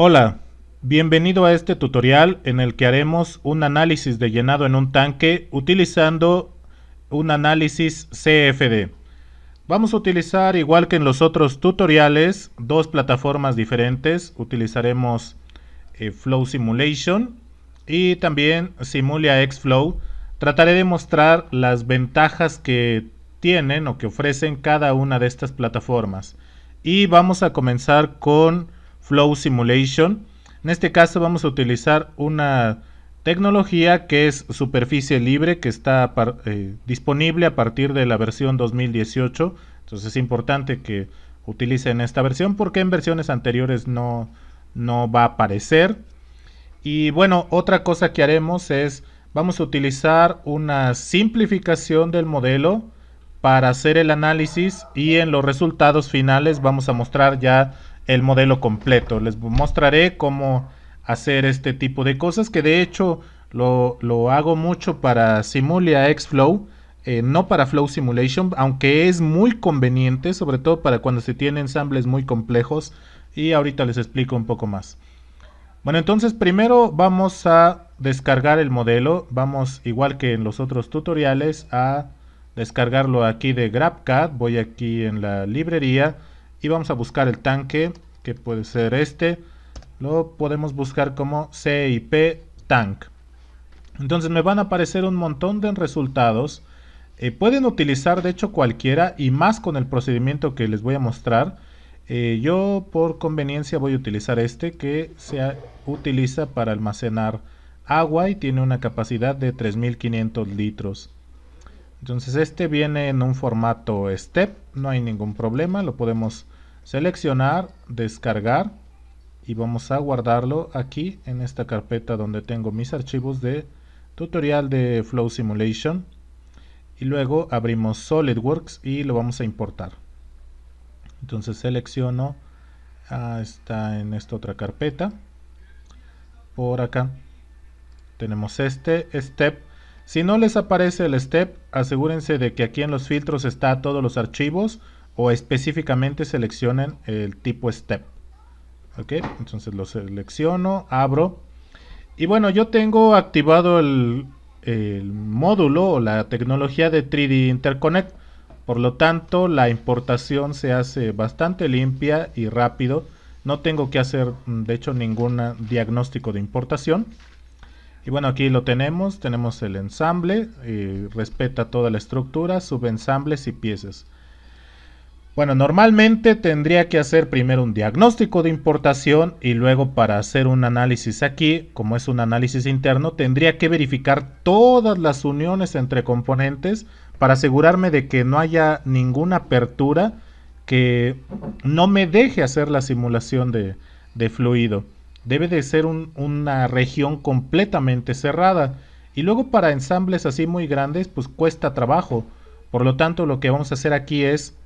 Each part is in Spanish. Hola, bienvenido a este tutorial en el que haremos un análisis de llenado en un tanque utilizando un análisis CFD. Vamos a utilizar, igual que en los otros tutoriales, dos plataformas diferentes. Utilizaremos Flow Simulation y también Simulia XFlow. Trataré de mostrar las ventajas que tienen o que ofrecen cada una de estas plataformas. Y vamos a comenzar con Flow Simulation. En este caso vamos a utilizar una tecnología que es superficie libre, que está disponible a partir de la versión 2018. Entonces es importante que utilicen esta versión porque en versiones anteriores no va a aparecer. Y bueno, otra cosa que haremos es, vamos a utilizar una simplificación del modelo para hacer el análisis y en los resultados finales vamos a mostrar ya el modelo completo. Les mostraré cómo hacer este tipo de cosas, que de hecho lo hago mucho para Simulia XFlow, no para Flow Simulation, aunque es muy conveniente, sobre todo para cuando se tienen ensambles muy complejos, y ahorita les explico un poco más. Bueno, entonces primero vamos a descargar el modelo. Vamos, igual que en los otros tutoriales, a descargarlo aquí de GrabCAD. Voy aquí en la librería y vamos a buscar el tanque, que puede ser este. Lo podemos buscar como CIP Tank. Entonces me van a aparecer un montón de resultados. Pueden utilizar de hecho cualquiera, y más con el procedimiento que les voy a mostrar. Yo por conveniencia voy a utilizar este, que se utiliza para almacenar agua y tiene una capacidad de 3500 litros. Entonces este viene en un formato step, no hay ningún problema, lo podemos seleccionar, descargar y vamos a guardarlo aquí en esta carpeta donde tengo mis archivos de tutorial de Flow Simulation. Y luego abrimos SolidWorks y lo vamos a importar. Entonces selecciono, está en esta otra carpeta, por acá tenemos este step. Si no les aparece el step, asegúrense de que aquí en los filtros está todos los archivos, o específicamente seleccionen el tipo step. Ok, entonces lo selecciono, abro. Y bueno, yo tengo activado el módulo o la tecnología de 3D Interconnect. Por lo tanto, la importación se hace bastante limpia y rápido. No tengo que hacer, de hecho, ningún diagnóstico de importación. Y bueno, aquí lo tenemos el ensamble, respeta toda la estructura, subensambles y piezas. Bueno, normalmente tendría que hacer primero un diagnóstico de importación y luego, para hacer un análisis aquí, como es un análisis interno, tendría que verificar todas las uniones entre componentes para asegurarme de que no haya ninguna apertura que no me deje hacer la simulación de fluido. Debe de ser una región completamente cerrada. Y luego, para ensambles así muy grandes, pues cuesta trabajo. Por lo tanto, lo que vamos a hacer aquí es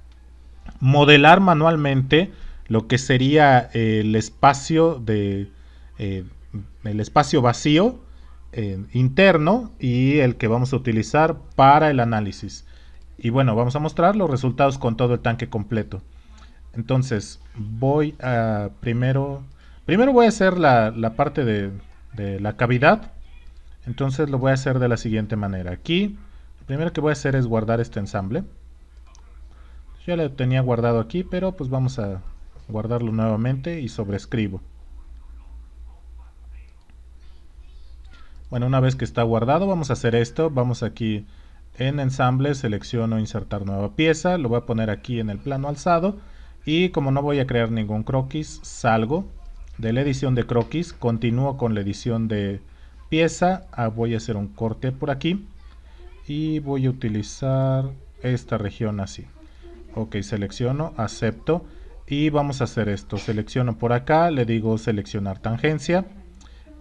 modelar manualmente lo que sería el espacio vacío interno, y el que vamos a utilizar para el análisis. Y bueno, vamos a mostrar los resultados con todo el tanque completo. Entonces voy a Primero voy a hacer la parte de la cavidad. Entonces lo voy a hacer de la siguiente manera. Aquí, lo primero que voy a hacer es guardar este ensamble. Yo lo tenía guardado aquí, pero pues vamos a guardarlo nuevamente y sobrescribo. Bueno, una vez que está guardado, vamos a hacer esto. Vamos aquí en ensamble, selecciono insertar nueva pieza. Lo voy a poner aquí en el plano alzado. Y como no voy a crear ningún croquis, salgo de la edición de croquis, continúo con la edición de pieza. Voy a hacer un corte por aquí y voy a utilizar esta región así. Ok, selecciono, acepto y vamos a hacer esto. Selecciono por acá, le digo seleccionar tangencia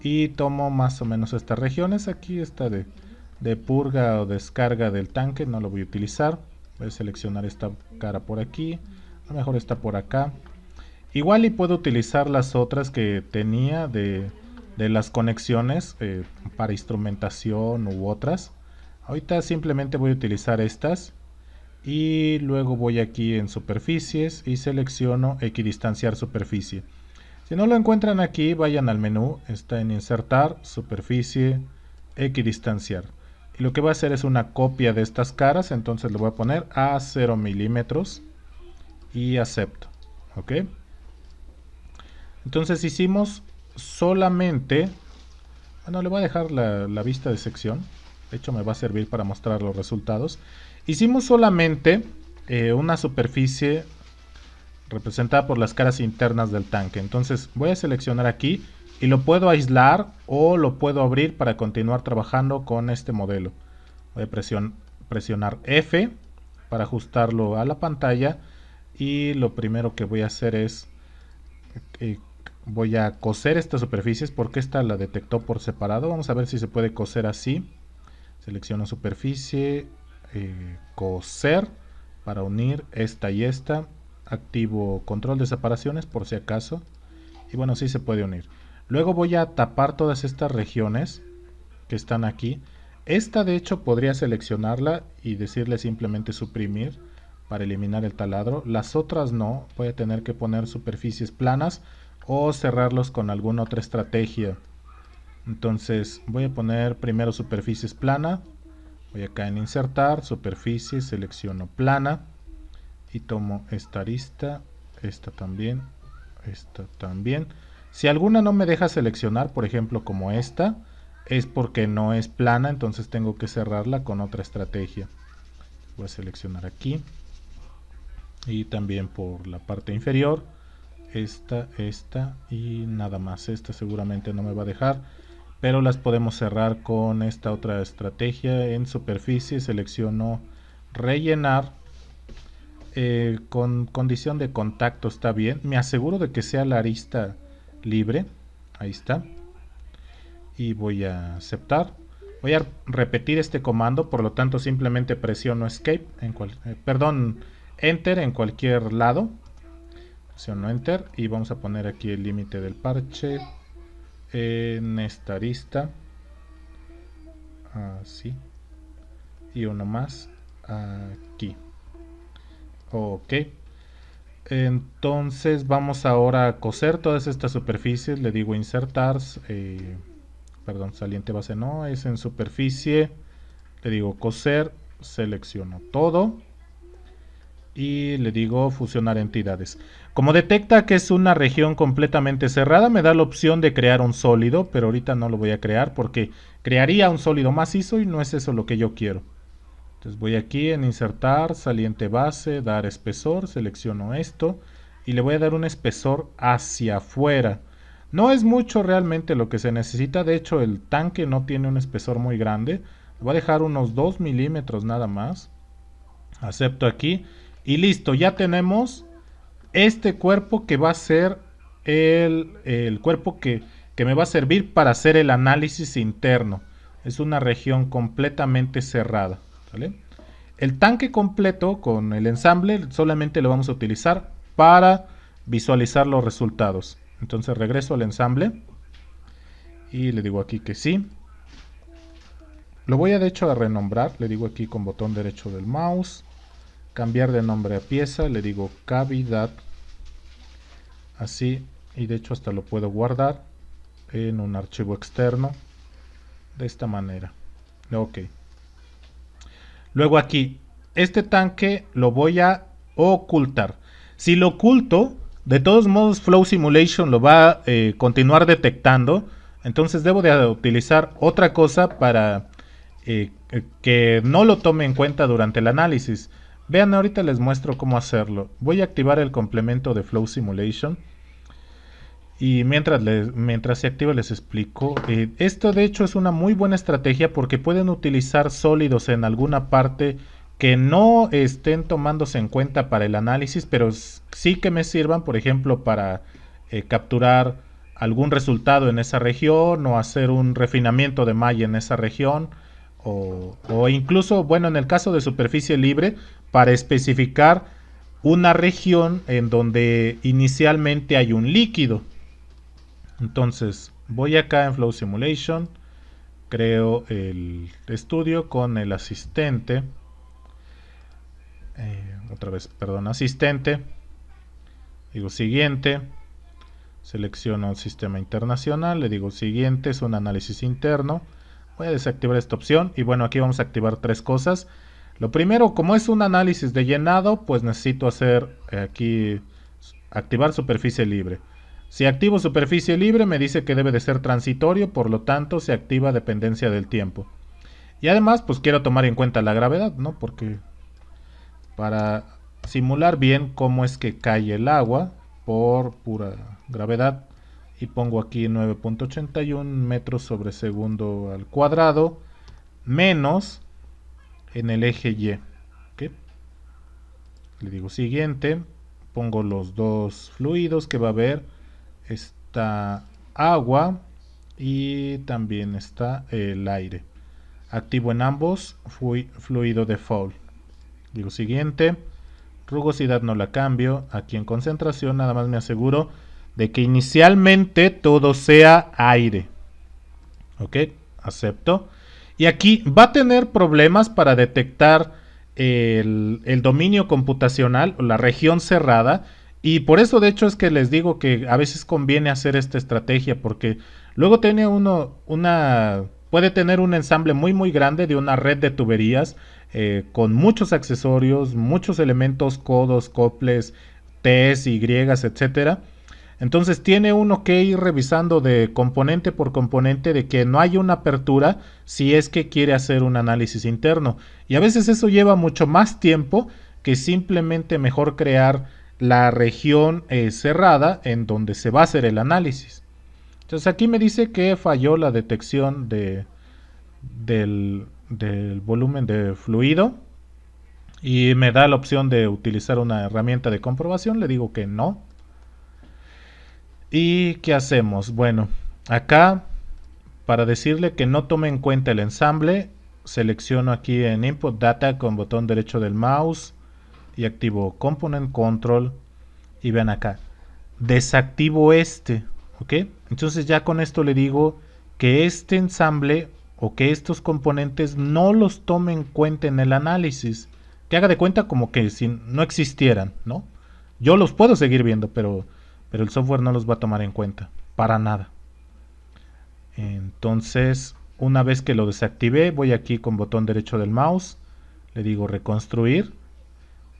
y tomo más o menos estas regiones. Aquí está de purga o descarga del tanque, no lo voy a utilizar. Voy a seleccionar esta cara por aquí, a lo mejor está por acá. Igual y puedo utilizar las otras que tenía de las conexiones para instrumentación u otras. Ahorita simplemente voy a utilizar estas. Y luego voy aquí en superficies y selecciono equidistanciar superficie. Si no lo encuentran aquí, vayan al menú, está en insertar, superficie, equidistanciar. Y lo que va a hacer es una copia de estas caras, entonces le voy a poner a 0 milímetros y acepto. Ok. Entonces hicimos solamente, bueno, le voy a dejar la vista de sección, de hecho me va a servir para mostrar los resultados. Hicimos solamente una superficie representada por las caras internas del tanque. Entonces voy a seleccionar aquí y lo puedo aislar o lo puedo abrir para continuar trabajando con este modelo. Voy a presionar F para ajustarlo a la pantalla y lo primero que voy a hacer es voy a coser estas superficies porque esta la detectó por separado. Vamos a ver si se puede coser así. Selecciono superficie, coser para unir esta y esta. Activo control de separaciones por si acaso. Y bueno, sí se puede unir. Luego voy a tapar todas estas regiones que están aquí. Esta de hecho podría seleccionarla y decirle simplemente suprimir para eliminar el taladro. Las otras no, voy a tener que poner superficies planas o cerrarlos con alguna otra estrategia. Entonces voy a poner primero superficies plana. Voy acá en insertar, superficie, selecciono plana. Y tomo esta arista, esta también, esta también. Si alguna no me deja seleccionar, por ejemplo como esta, es porque no es plana, entonces tengo que cerrarla con otra estrategia. Voy a seleccionar aquí. Y también por la parte inferior, esta y nada más. Esta seguramente no me va a dejar, pero las podemos cerrar con esta otra estrategia. En superficie selecciono rellenar. Con condición de contacto está bien, me aseguro de que sea la arista libre, ahí está, y voy a aceptar. Voy a repetir este comando, por lo tanto simplemente presiono escape en enter en cualquier lado, presiono enter y vamos a poner aquí el límite del parche en esta arista, así, y uno más aquí. Ok, entonces vamos ahora a coser todas estas superficies. Le digo insertar, saliente base no, es en superficie. Le digo coser, selecciono todo y le digo fusionar entidades. Como detecta que es una región completamente cerrada, me da la opción de crear un sólido, pero ahorita no lo voy a crear porque crearía un sólido macizo y no es eso lo que yo quiero. Entonces voy aquí en insertar, saliente base, dar espesor, selecciono esto y le voy a dar un espesor hacia afuera. No es mucho realmente lo que se necesita, de hecho el tanque no tiene un espesor muy grande. Voy a dejar unos 2 milímetros nada más. Acepto aquí y listo, ya tenemos este cuerpo que va a ser el cuerpo que me va a servir para hacer el análisis interno. Es una región completamente cerrada. ¿Vale? El tanque completo con el ensamble solamente lo vamos a utilizar para visualizar los resultados. Entonces regreso al ensamble y le digo aquí que sí. Lo voy a de hecho a renombrar, le digo aquí con botón derecho del mouse, cambiar de nombre a pieza, le digo cavidad, así, y de hecho hasta lo puedo guardar en un archivo externo de esta manera. Ok. Luego aquí, este tanque lo voy a ocultar. Si lo oculto, de todos modos Flow Simulation lo va a continuar detectando. Entonces debo de utilizar otra cosa para que no lo tome en cuenta durante el análisis. Vean, ahorita les muestro cómo hacerlo. Voy a activar el complemento de Flow Simulation. Y mientras se activa les explico. Esto de hecho es una muy buena estrategia porque pueden utilizar sólidos en alguna parte que no estén tomándose en cuenta para el análisis, pero sí que me sirvan, por ejemplo, para capturar algún resultado en esa región o hacer un refinamiento de malla en esa región. O incluso, bueno, en el caso de superficie libre, para especificar una región en donde inicialmente hay un líquido. Entonces voy acá en Flow Simulation, creo el estudio con el asistente, asistente, digo siguiente, Selecciono un sistema internacional, le digo siguiente, es un análisis interno. Voy a desactivar esta opción y bueno, aquí vamos a activar tres cosas. Lo primero, como es un análisis de llenado, pues necesito hacer aquí activar superficie libre. Si activo superficie libre me dice que debe de ser transitorio, por lo tanto se activa dependencia del tiempo. Y además pues quiero tomar en cuenta la gravedad, ¿no? Porque para simular bien cómo es que cae el agua por pura gravedad, y pongo aquí 9.81 metros sobre segundo al cuadrado menos en el eje Y. ¿Okay? Le digo siguiente, pongo los dos fluidos que va a haber, está agua y también está el aire. Activo en ambos fluido default. Digo siguiente, rugosidad no la cambio, aquí en concentración nada más me aseguro de que inicialmente todo sea aire. Ok, acepto. Y aquí va a tener problemas para detectar el dominio computacional o la región cerrada, y por eso de hecho es que les digo que a veces conviene hacer esta estrategia, porque luego tiene uno puede tener un ensamble muy grande de una red de tuberías con muchos accesorios, muchos elementos, codos, coples, T's, Y's, etcétera. Entonces tiene uno que ir revisando de componente por componente de que no hay una apertura si es que quiere hacer un análisis interno. Y a veces eso lleva mucho más tiempo que simplemente mejor crear la región cerrada en donde se va a hacer el análisis. Entonces aquí me dice que falló la detección del volumen de fluido y me da la opción de utilizar una herramienta de comprobación. Le digo que no. ¿Y qué hacemos? Bueno, acá para decirle que no tome en cuenta el ensamble, selecciono aquí en Input Data con botón derecho del mouse y activo Component Control. Y vean acá, desactivo este, ¿ok? Entonces ya con esto le digo que este ensamble o que estos componentes no los tome en cuenta en el análisis. Que haga de cuenta como que si no existieran, ¿no? Yo los puedo seguir viendo, pero el software no los va a tomar en cuenta, para nada. Entonces, una vez que lo desactivé, voy aquí con botón derecho del mouse, le digo reconstruir,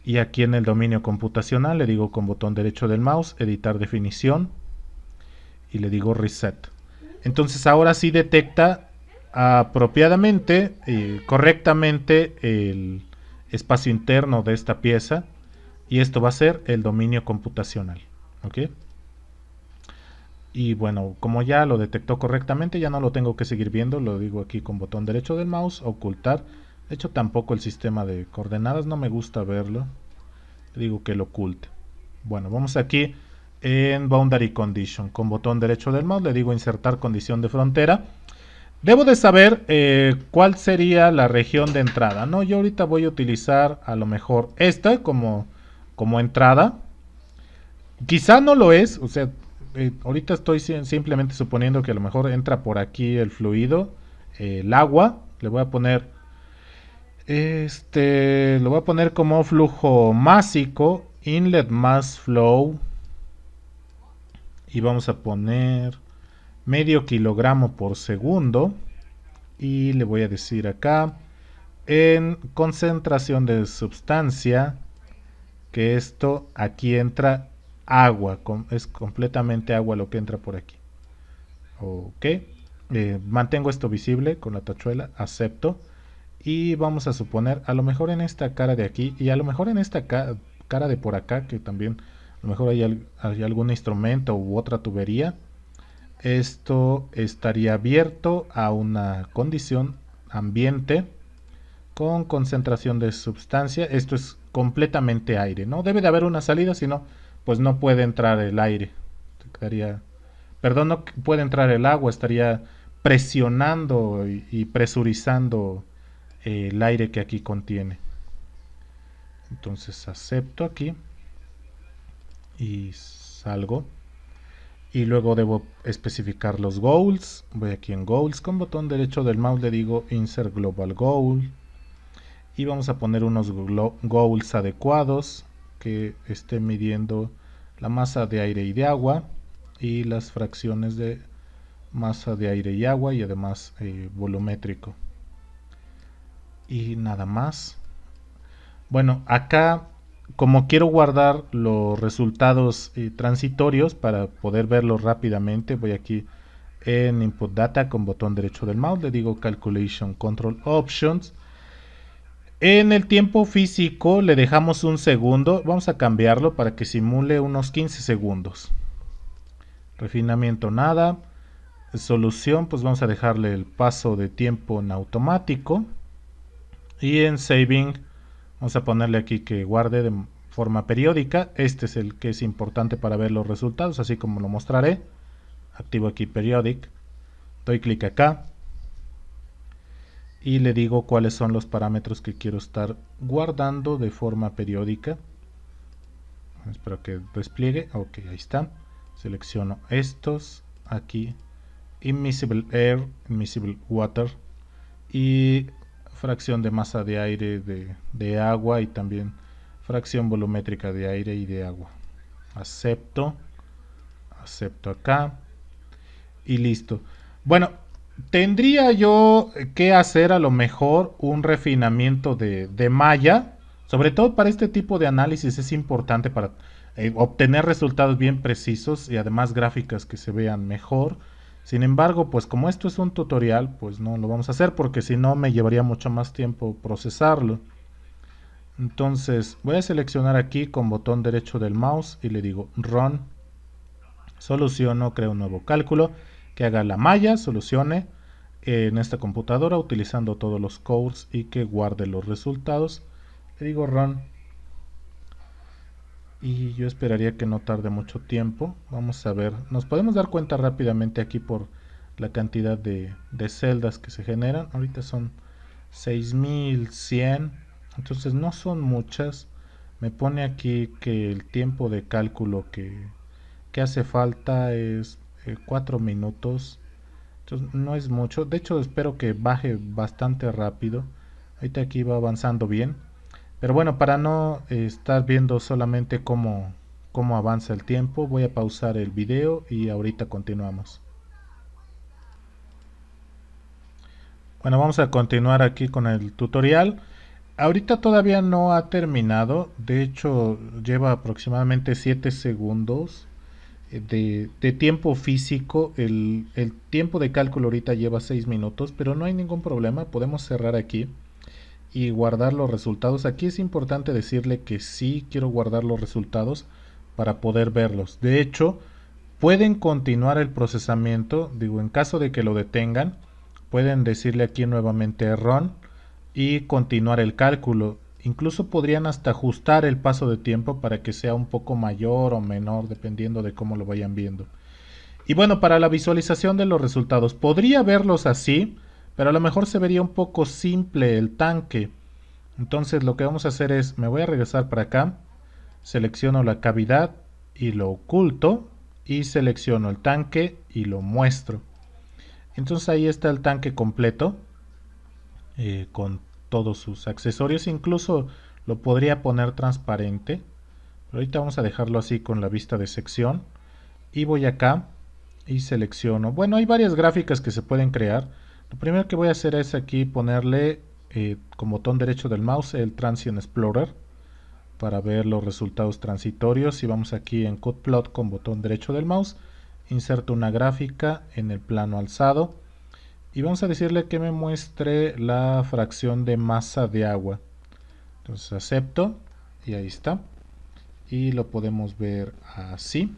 y aquí en el dominio computacional le digo con botón derecho del mouse, editar definición, y le digo reset. Entonces ahora sí detecta apropiadamente y correctamente el espacio interno de esta pieza, y esto va a ser el dominio computacional. ¿Okay? Y bueno, como ya lo detectó correctamente, ya no lo tengo que seguir viendo. Lo digo aquí con botón derecho del mouse, ocultar. De hecho, tampoco el sistema de coordenadas, no me gusta verlo. Le digo que lo oculte. Bueno, vamos aquí en Boundary Condition. Con botón derecho del mouse le digo insertar condición de frontera. Debo de saber cuál sería la región de entrada, ¿no? Yo ahorita voy a utilizar a lo mejor esta como entrada. Quizá no lo es, o sea, ahorita estoy simplemente suponiendo que a lo mejor entra por aquí el fluido, el agua. Le voy a poner, lo voy a poner como flujo másico, inlet mass flow. Y vamos a poner medio kilogramo por segundo. Y le voy a decir acá, en concentración de sustancia, que esto aquí entra agua, es completamente agua lo que entra por aquí. Ok, mantengo esto visible con la tachuela, acepto. Y vamos a suponer a lo mejor en esta cara de aquí y a lo mejor en esta cara de por acá, que también a lo mejor hay algún instrumento u otra tubería, esto estaría abierto a una condición ambiente con concentración de sustancia. Esto es completamente aire, no debe de haber una salida, sino pues no puede entrar el aire, perdón, no puede entrar el agua, estaría presionando y presurizando el aire que aquí contiene. Entonces acepto aquí y salgo, y luego debo especificar los goals. Voy aquí en goals, con botón derecho del mouse le digo insert global goal, y vamos a poner unos goals adecuados que esté midiendo la masa de aire y de agua. y las fracciones de masa de aire y agua, y además volumétrico. Y nada más. Bueno, acá como quiero guardar los resultados transitorios para poder verlos rápidamente, voy aquí en Input Data con botón derecho del mouse, le digo Calculation Control Options. En el tiempo físico le dejamos un segundo, vamos a cambiarlo para que simule unos 15 segundos. Refinamiento nada, solución pues vamos a dejarle el paso de tiempo en automático. Y en Saving vamos a ponerle aquí que guarde de forma periódica, este es el que es importante para ver los resultados, así como lo mostraré. Activo aquí Periodic, doy clic acá. Y le digo cuáles son los parámetros que quiero estar guardando de forma periódica. Espero que despliegue. Ok, ahí está. Selecciono estos. Aquí. Immiscible Air, Immiscible Water. Y fracción de masa de aire, de agua. Y también fracción volumétrica de aire y de agua. Acepto. Acepto acá. Y listo. Bueno. Tendría yo que hacer a lo mejor un refinamiento de malla, sobre todo para este tipo de análisis es importante para obtener resultados bien precisos y además gráficas que se vean mejor. Sin embargo, pues como esto es un tutorial, pues no lo vamos a hacer porque si no me llevaría mucho más tiempo procesarlo. Entonces voy a seleccionar aquí con botón derecho del mouse y le digo Run, soluciono, creo un nuevo cálculo. Que haga la malla, solucione en esta computadora utilizando todos los cores y que guarde los resultados. Le digo Run. Y yo esperaría que no tarde mucho tiempo. Vamos a ver, nos podemos dar cuenta rápidamente aquí por la cantidad de celdas que se generan. Ahorita son 6100, entonces no son muchas. Me pone aquí que el tiempo de cálculo que hace falta es 4 minutos, entonces no es mucho, de hecho espero que baje bastante rápido, ahorita aquí va avanzando bien, pero bueno, para no estar viendo solamente cómo avanza el tiempo, voy a pausar el video y ahorita continuamos. Bueno, vamos a continuar aquí con el tutorial. Ahorita todavía no ha terminado, de hecho lleva aproximadamente 7 segundos de tiempo físico. El tiempo de cálculo ahorita lleva 6 minutos, pero no hay ningún problema, podemos cerrar aquí y guardar los resultados. Aquí es importante decirle que sí quiero guardar los resultados para poder verlos. De hecho, pueden continuar el procesamiento, digo, en caso de que lo detengan, pueden decirle aquí nuevamente Run y continuar el cálculo. Incluso podrían hasta ajustar el paso de tiempo para que sea un poco mayor o menor, dependiendo de cómo lo vayan viendo. Y bueno, para la visualización de los resultados, podría verlos así, pero a lo mejor se vería un poco simple el tanque. Entonces lo que vamos a hacer es, me voy a regresar para acá, selecciono la cavidad y lo oculto, y selecciono el tanque y lo muestro. Entonces ahí está el tanque completo, con todos sus accesorios, incluso lo podría poner transparente, pero ahorita vamos a dejarlo así con la vista de sección, y voy acá y selecciono. Bueno, hay varias gráficas que se pueden crear. Lo primero que voy a hacer es aquí ponerle con botón derecho del mouse el Transient Explorer para ver los resultados transitorios, y vamos aquí en Cut Plot con botón derecho del mouse, inserto una gráfica en el plano alzado. Y vamos a decirle que me muestre la fracción de masa de agua. Entonces acepto. Y ahí está. Y lo podemos ver así.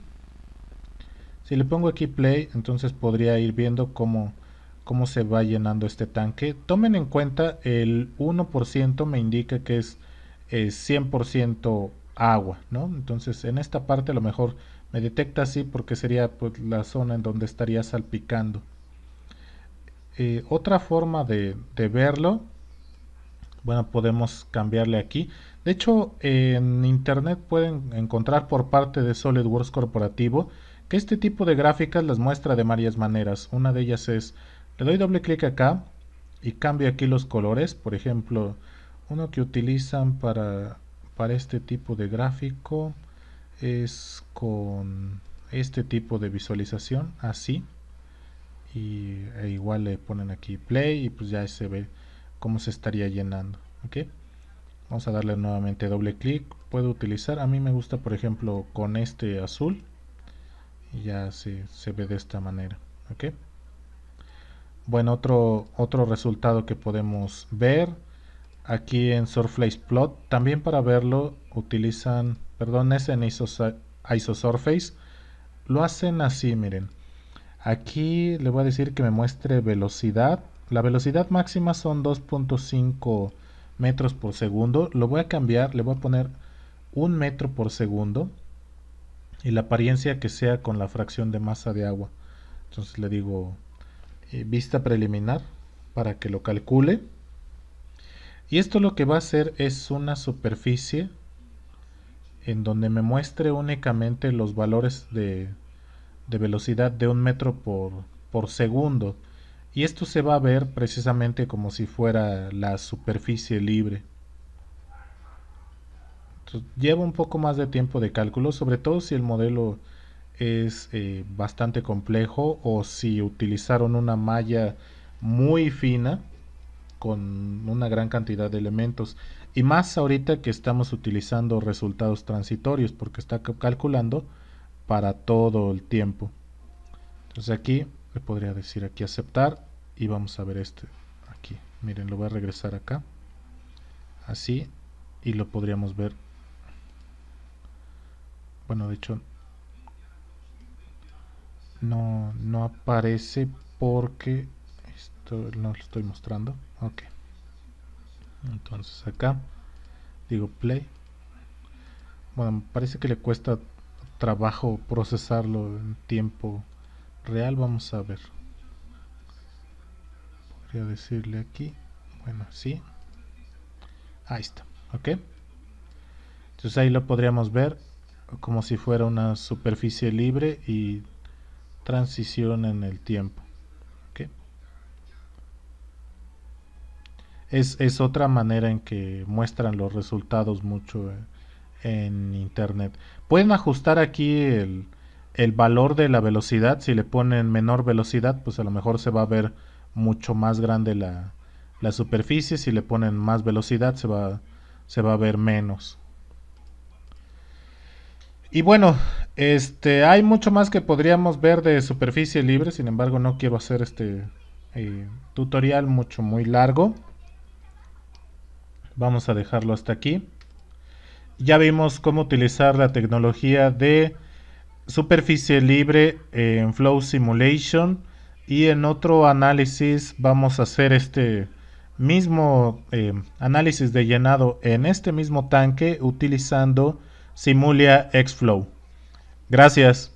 Si le pongo aquí play, entonces podría ir viendo cómo se va llenando este tanque. Tomen en cuenta el 1% me indica que es 100% agua, ¿no? Entonces en esta parte a lo mejor me detecta así porque sería pues, la zona en donde estaría salpicando. Otra forma de verlo, bueno, podemos cambiarle aquí. De hecho, en internet pueden encontrar por parte de SolidWorks Corporativo que este tipo de gráficas las muestra de varias maneras. Una de ellas es, le doy doble clic acá y cambio aquí los colores. Por ejemplo, uno que utilizan para este tipo de gráfico es con este tipo de visualización así, y igual le ponen aquí play y pues ya se ve cómo se estaría llenando. ¿Okay? Vamos a darle nuevamente doble clic. Puedo utilizar, a mí me gusta por ejemplo con este azul, y ya se ve de esta manera. ¿Okay? Bueno, otro resultado que podemos ver aquí en Surface Plot, también para verlo utilizan, perdón, es en IsoSurface, lo hacen así, miren. Aquí le voy a decir que me muestre velocidad. La velocidad máxima son 2.5 metros por segundo. Lo voy a cambiar, le voy a poner 1 metro por segundo. Y la apariencia que sea con la fracción de masa de agua. Entonces le digo vista preliminar para que lo calcule. Y esto lo que va a hacer es una superficie en donde me muestre únicamente los valores de velocidad de 1 metro por segundo, y esto se va a ver precisamente como si fuera la superficie libre. Entonces, lleva un poco más de tiempo de cálculo, sobre todo si el modelo es bastante complejo o si utilizaron una malla muy fina con una gran cantidad de elementos, y más ahorita que estamos utilizando resultados transitorios porque está calculando para todo el tiempo. Entonces aquí le podría decir aquí aceptar, y vamos a ver este aquí, miren, lo voy a regresar acá así y lo podríamos ver. Bueno, de hecho no aparece porque esto no lo estoy mostrando. Ok, entonces acá digo play. Bueno, parece que le cuesta trabajo procesarlo en tiempo real. Vamos a ver, podría decirle aquí, bueno, sí, ahí está. Ok, entonces ahí lo podríamos ver como si fuera una superficie libre y transición en el tiempo. Ok, es otra manera en que muestran los resultados mucho en internet. Pueden ajustar aquí el valor de la velocidad. Si le ponen menor velocidad, pues a lo mejor se va a ver mucho más grande la superficie. Si le ponen más velocidad, se va a ver menos. Y bueno, hay mucho más que podríamos ver de superficie libre. Sin embargo, no quiero hacer este tutorial muy largo. Vamos a dejarlo hasta aquí. Ya vimos cómo utilizar la tecnología de superficie libre en Flow Simulation, y en otro análisis vamos a hacer este mismo análisis de llenado en este mismo tanque utilizando Simulia XFlow. Gracias.